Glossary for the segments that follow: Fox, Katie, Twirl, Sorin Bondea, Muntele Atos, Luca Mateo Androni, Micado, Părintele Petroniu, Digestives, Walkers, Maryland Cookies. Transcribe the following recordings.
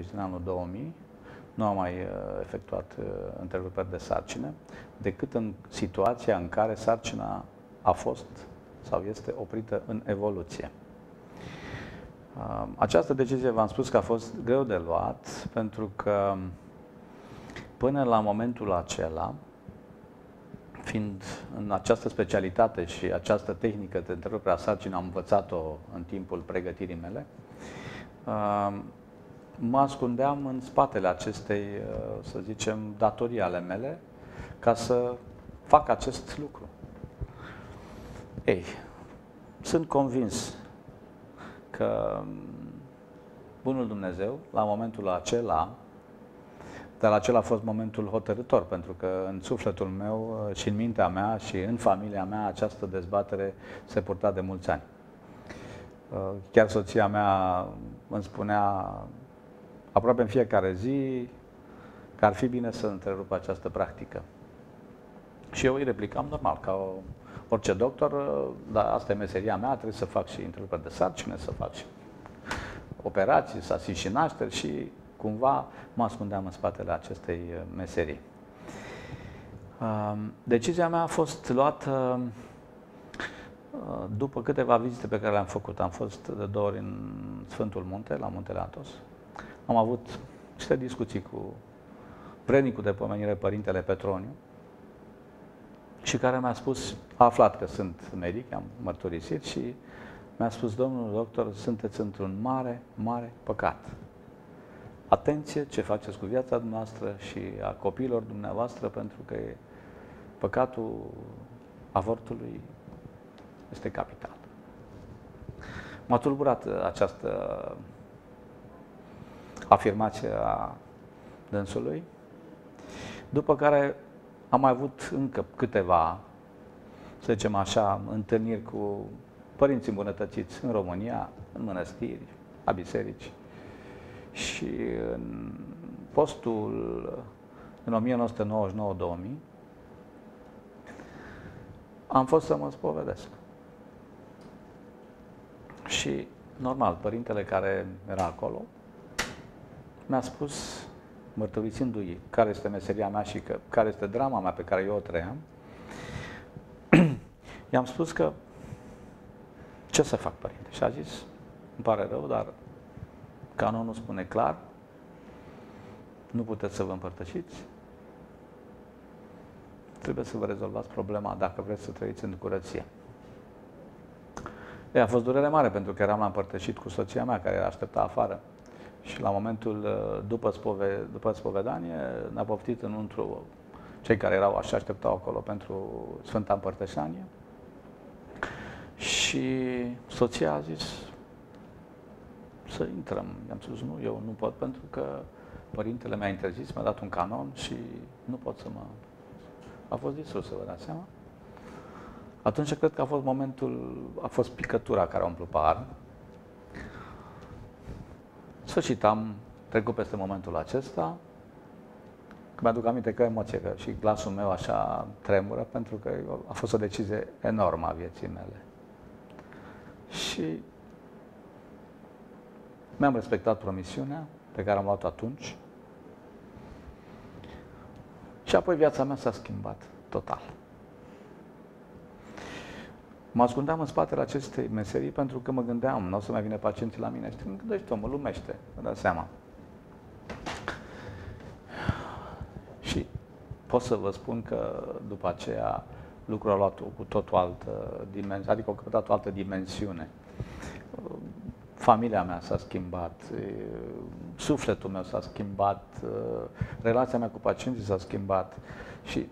deci din anul 2000, nu am mai efectuat întreruperi de sarcină, decât în situația în care sarcina a fost sau este oprită în evoluție. Această decizie, v-am spus că a fost greu de luat, pentru că până la momentul acela, fiind în această specialitate și această tehnică de întrerupere a sarcinii, am învățat-o în timpul pregătirii mele, mă ascundeam în spatele acestei, să zicem, datorii ale mele ca să fac acest lucru. Ei, sunt convins că bunul Dumnezeu, la momentul acela, dar acela a fost momentul hotărâtor, pentru că în sufletul meu și în mintea mea și în familia mea această dezbatere se purta de mulți ani. Chiar soția mea îmi spunea aproape în fiecare zi că ar fi bine să întrerup această practică. Și eu îi replicam normal, ca orice doctor, dar asta e meseria mea, trebuie să fac și întreruperi de sarcină, să fac și operații, să asist și nașteri și cumva mă ascundeam în spatele acestei meserii. Decizia mea a fost luată după câteva vizite pe care le-am făcut. Am fost de 2 ori în Sfântul Munte, la Muntele Atos. Am avut niște discuții cu prednicul de pomenire, Părintele Petroniu, și care mi-a spus, a aflat că sunt medic, am mărturisit, și mi-a spus, domnul doctor, sunteți într-un mare, mare păcat. Atenție ce faceți cu viața dumneavoastră și a copiilor dumneavoastră, pentru că păcatul avortului este capital. M-a tulburat această afirmație a dânsului, după care am mai avut încă câteva, să zicem așa, întâlniri cu părinți îmbunătățiți în România, în mănăstiri, la biserici. Și în postul, în 1999-2000, am fost să mă spovedesc. Și, normal, părintele care era acolo mi-a spus, mărturisindu-i care este meseria mea și că, care este drama mea pe care eu o trăiam, i-am spus că, ce să fac, părinte? Și a zis, îmi pare rău, dar canonul spune clar, nu puteți să vă împărtășiți, trebuie să vă rezolvați problema dacă vreți să trăiți în curăție. E, a fost durere mare, pentru că eram la împărtășit cu soția mea, care era aștepta afară. Și la momentul după spovedanie ne-a poftit înăuntru cei care erau așa, așteptau acolo pentru Sfânta Împărtășanie. Și soția a zis, să intrăm. I-am spus, nu, eu nu pot, pentru că părintele mi-a interzis, mi-a dat un canon și nu pot să mă... A fost distrus, să vă dați seama. Atunci cred că a fost momentul, a fost picătura care a umplut paharul. În sfârșit am trecut peste momentul acesta. Mi-aduc aminte că emoție, că și glasul meu așa tremură, pentru că a fost o decizie enormă a vieții mele. Și mi-am respectat promisiunea pe care am luat-o atunci. Și apoi viața mea s-a schimbat total. Mă ascundeam în spatele acestei meserii pentru că mă gândeam, nu o să mai vină pacienții la mine. Știi, gândește, omul lumește, vă dați seama. Și pot să vă spun că după aceea lucrul a luat cu tot o altă dimensiune, adică a căpătat o altă dimensiune. Familia mea s-a schimbat, sufletul meu s-a schimbat, relația mea cu pacienții s-a schimbat și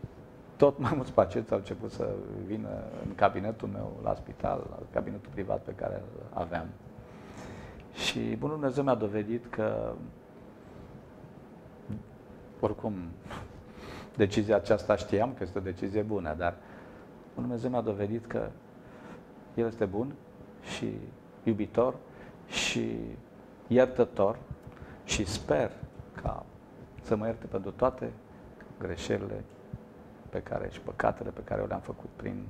tot mai mulți pacienți au început să vină în cabinetul meu la spital, la cabinetul privat pe care îl aveam. Și bunul Dumnezeu mi-a dovedit că, oricum, decizia aceasta știam că este o decizie bună, dar bunul Dumnezeu mi-a dovedit că El este bun și iubitor și iertător și sper ca să mă ierte pentru toate greșelile pe care, și păcatele pe care eu le-am făcut prin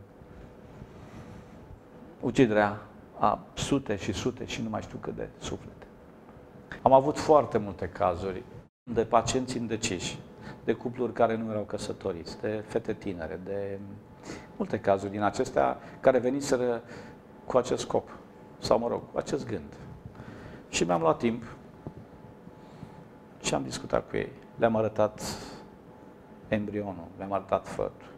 uciderea a sute și sute și nu mai știu cât de suflete. Am avut foarte multe cazuri de pacienți indeciși, de cupluri care nu erau căsătoriți, de fete tinere, de multe cazuri din acestea care veniseră cu acest scop, sau mă rog, cu acest gând. Și mi-am luat timp și am discutat cu ei. Le-am arătat embrionul, le-am arătat fătul,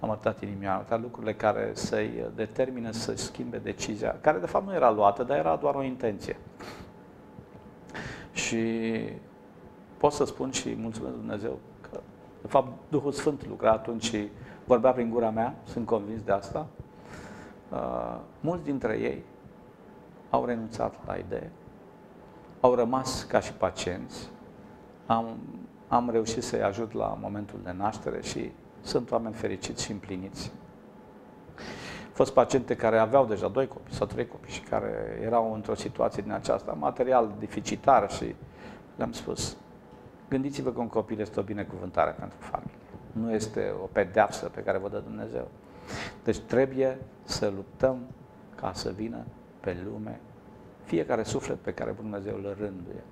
am arătat inimia, am arătat lucrurile care să-i determină să-și schimbe decizia, care de fapt nu era luată, dar era doar o intenție. Și pot să spun și mulțumesc Dumnezeu că, de fapt, Duhul Sfânt lucra atunci și vorbea prin gura mea, sunt convins de asta. Mulți dintre ei au renunțat la idee, au rămas ca și pacienți, am reușit să-i ajut la momentul de naștere și sunt oameni fericiți și împliniți. Au fost paciente care aveau deja 2 copii sau 3 copii și care erau într-o situație din aceasta, material deficitar, și le-am spus: gândiți-vă că un copil este o binecuvântare pentru familie. Nu este o pedeapsă pe care vă dă Dumnezeu. Deci trebuie să luptăm ca să vină pe lume fiecare suflet pe care Dumnezeu îl rânduie.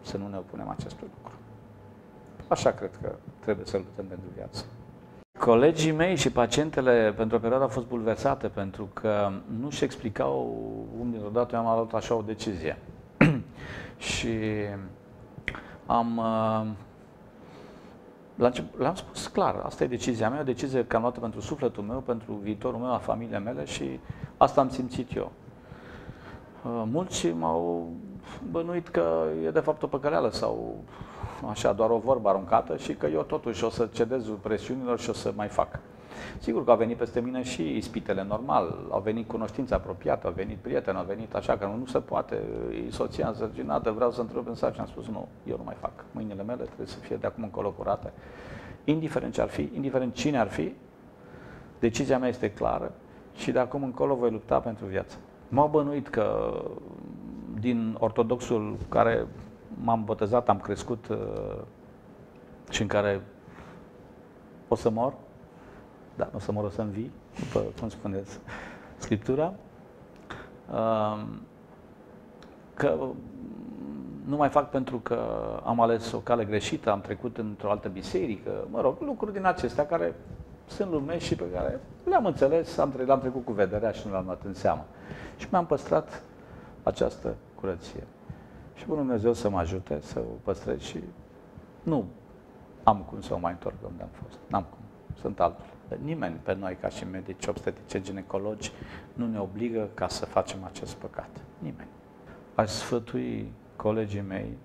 Să nu ne opunem acestui lucru. Așa cred că trebuie să luptăm pentru viață. Colegii mei și pacientele pentru o perioadă au fost bulversate pentru că nu-și explicau cum dintr-o dată am luat așa o decizie. Și le-am spus clar, asta e decizia mea, o decizie care am luat pentru sufletul meu, pentru viitorul meu, a familiei mele, și asta am simțit eu. Mulți m-au bănuit că e de fapt o păcăleală sau așa, doar o vorbă aruncată și că eu totuși o să cedez presiunilor și o să mai fac. Sigur că au venit peste mine și ispitele, normal, au venit cunoștințe apropiate, au venit prieteni, au venit așa că nu se poate, e soția însărcinată, vreau să întreb în sac, și am spus nu, eu nu mai fac. Mâinile mele trebuie să fie de acum încolo curate. Indiferent ce ar fi, indiferent cine ar fi, decizia mea este clară și de acum încolo voi lupta pentru viață. M-au bănuit că din ortodoxul care m-am botezat, am crescut și în care o să mor, da, nu o să mor, o să învii, după cum spuneți Scriptura, că nu mai fac pentru că am ales o cale greșită, am trecut într-o altă biserică, mă rog, lucruri din acestea care sunt lumești și pe care le-am înțeles, le-am trecut cu vederea și nu le-am luat în seamă. Și mi-am păstrat această curăție. Și Bunul Dumnezeu să mă ajute să o păstrez și nu am cum să o mai întorc unde am fost. N-am cum. Sunt altul. Nimeni pe noi, ca și medici, obstetrice, ginecologi, nu ne obligă ca să facem acest păcat. Nimeni. Aș sfătui colegii mei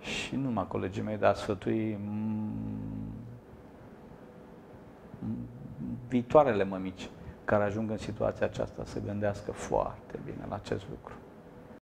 și nu numai colegii mei, dar aș sfătui viitoarele mămici care ajung în situația aceasta să gândească foarte bine la acest lucru.